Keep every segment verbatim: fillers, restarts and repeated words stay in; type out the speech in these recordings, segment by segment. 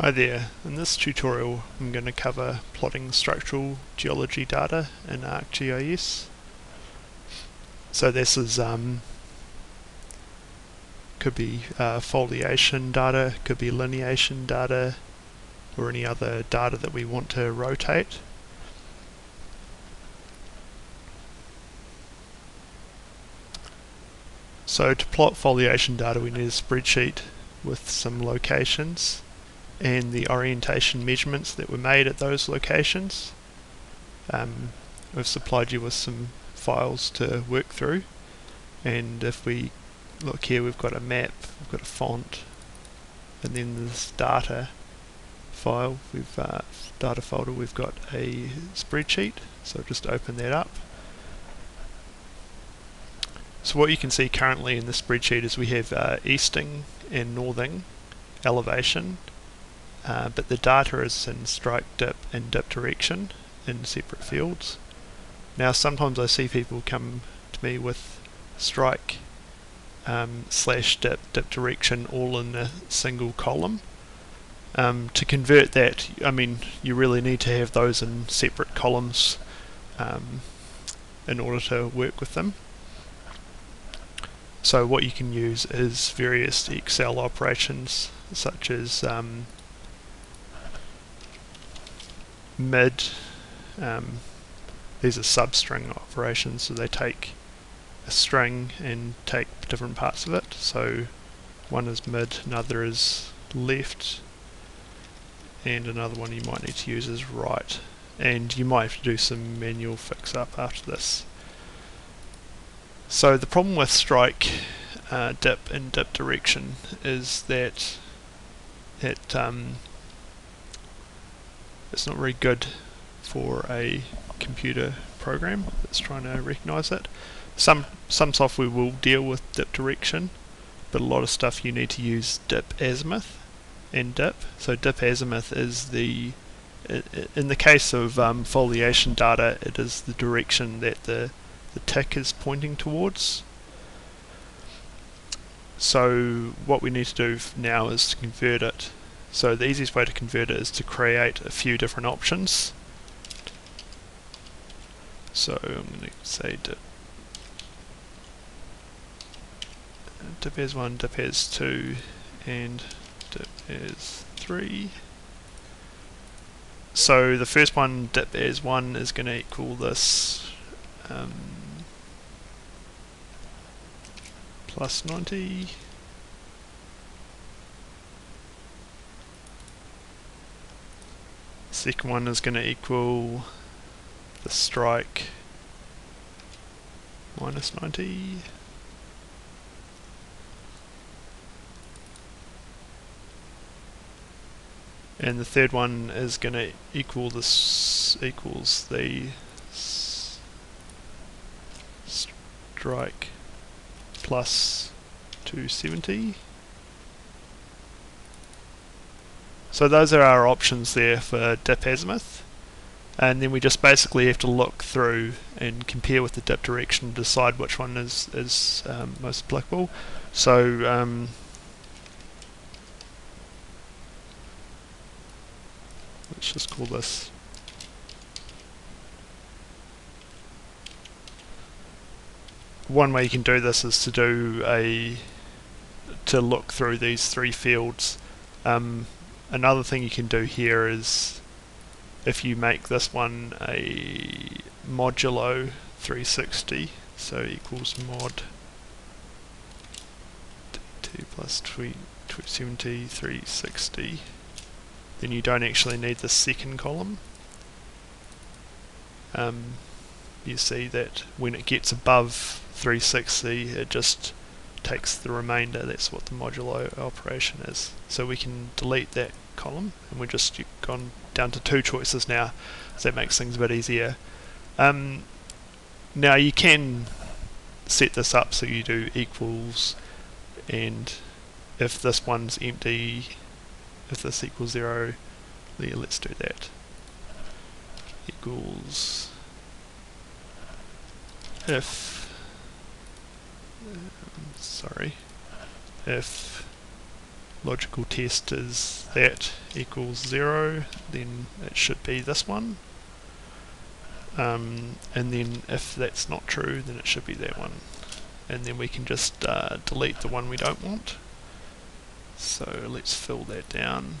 Hi there, in this tutorial I'm going to cover plotting structural geology data in ArcGIS. So this is, um, could be uh, foliation data, could be lineation data, or any other data that we want to rotate. So to plot foliation data we need a spreadsheet with some locations and the orientation measurements that were made at those locations. Um, we've supplied you with some files to work through, and if we look here we've got a map, we've got a font, and then this data file, we've uh, data folder, we've got a spreadsheet, so just open that up. So what you can see currently in the spreadsheet is we have uh, easting and northing elevation, Uh, but the data is in strike, dip and dip direction in separate fields. Now sometimes I see people come to me with strike um, slash dip, dip direction all in a single column. Um, to convert that, I mean, you really need to have those in separate columns um, in order to work with them. So what you can use is various Excel operations such as um, mid, um, these are substring operations, so they take a string and take different parts of it. So one is mid, another is left, and another one you might need to use is right. And you might have to do some manual fix up after this. So the problem with strike, uh, dip and dip direction is that it um, it's not very good for a computer program that's trying to recognise it. Some some software will deal with dip direction, but a lot of stuff you need to use dip azimuth and dip. So dip azimuth is the, in the case of um, foliation data, it is the direction that the, the tick is pointing towards. So what we need to do now is to convert it. So the easiest way to convert it is to create a few different options. So I'm going to say dip, dip as one, dip as two, and dip as three. So the first one, dip as one, is going to equal this um, plus ninety. Second one is going to equal the strike minus ninety, and the third one is going to equal this equals the strike plus two seventy. So those are our options there for dip azimuth, and then we just basically have to look through and compare with the dip direction to decide which one is, is um, most applicable. So um, let's just call this one way you can do this is to do a to look through these three fields. Um, Another thing you can do here is if you make this one a modulo three sixty, so equals mod two plus two seventy three sixty, then you don't actually need the second column. Um, you see that when it gets above three sixty it just takes the remainder. That's what the modulo operation is. So we can delete that column, and we've just gone down to two choices now, so that makes things a bit easier. Um, now you can set this up so you do equals, and if this one's empty, if this equals zero, yeah, let's do that. Equals if um, sorry if logical test is that equals zero, then it should be this one. Um, and then if that's not true, then it should be that one. And then we can just uh, delete the one we don't want. So let's fill that down.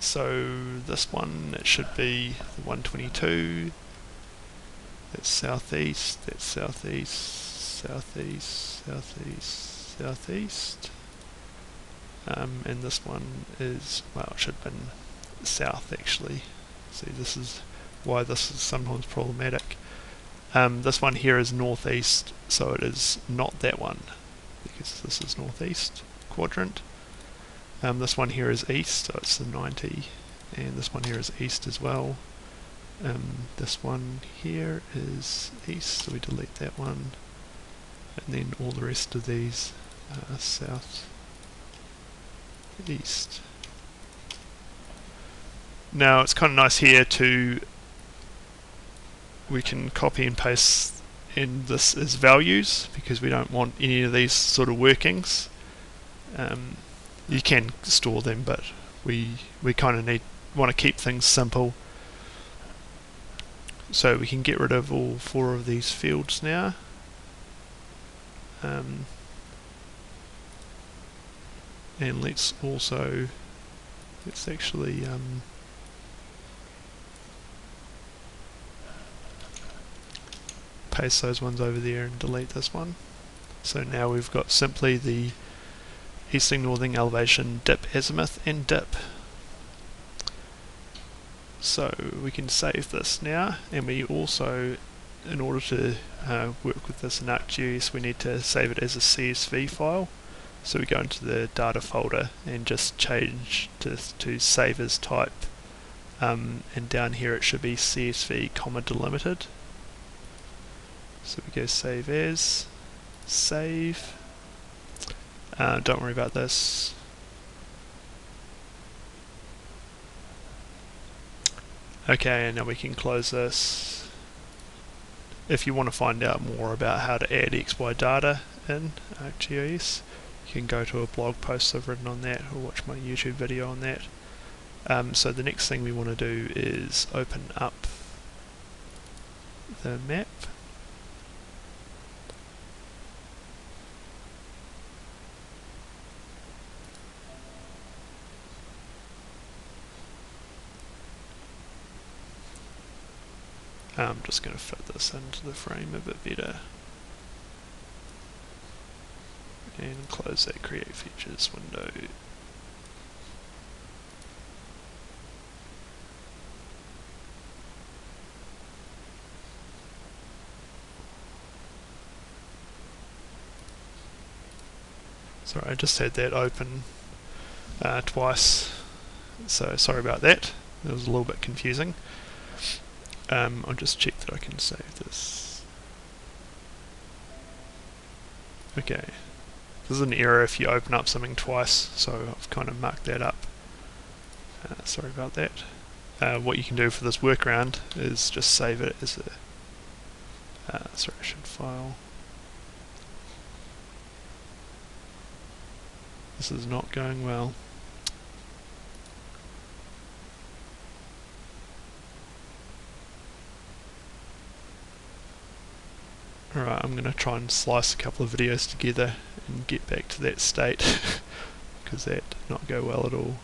So this one, it should be one twenty-two. That's southeast, that's southeast, southeast, southeast, southeast. Um, and this one is, well, it should have been south actually. See, this is why this is sometimes problematic. Um, this one here is northeast, so it is not that one, because this is northeast quadrant. Um, this one here is east, so it's the ninety, and this one here is east as well. Um, this one here is east, so we delete that one, and then all the rest of these are south east. Now it's kind of nice here to, we can copy and paste in this as values, because we don't want any of these sort of workings. Um, you can store them, but we we kind of need want to keep things simple. So we can get rid of all four of these fields now. Um, and let's also let's actually um, paste those ones over there and delete this one. So now we've got simply the easting, northing, elevation, dip, azimuth and dip. So we can save this now, and we also, in order to uh, work with this in ArcGIS, we need to save it as a C S V file. So we go into the data folder and just change to, to save as type, um, and down here it should be C S V comma delimited. So we go save as, save, uh, don't worry about this. Okay, and now we can close this. If you want to find out more about how to add X Y data in ArcGIS, you can go to a blog post I've written on that, or watch my YouTube video on that. Um, so the next thing we want to do is open up the map. I'm just going to fit this into the frame a bit better. And close that Create Features window. Sorry, I just had that open uh, twice, so sorry about that. It was a little bit confusing. Um, I'll just check that I can save this. Okay, there's an error if you open up something twice, so I've kind of marked that up. Uh, sorry about that. Uh, what you can do for this workaround is just save it as a uh, sorry, I should file. This is not going well. Alright, I'm going to try and slice a couple of videos together and get back to that state, because that did not go well at all.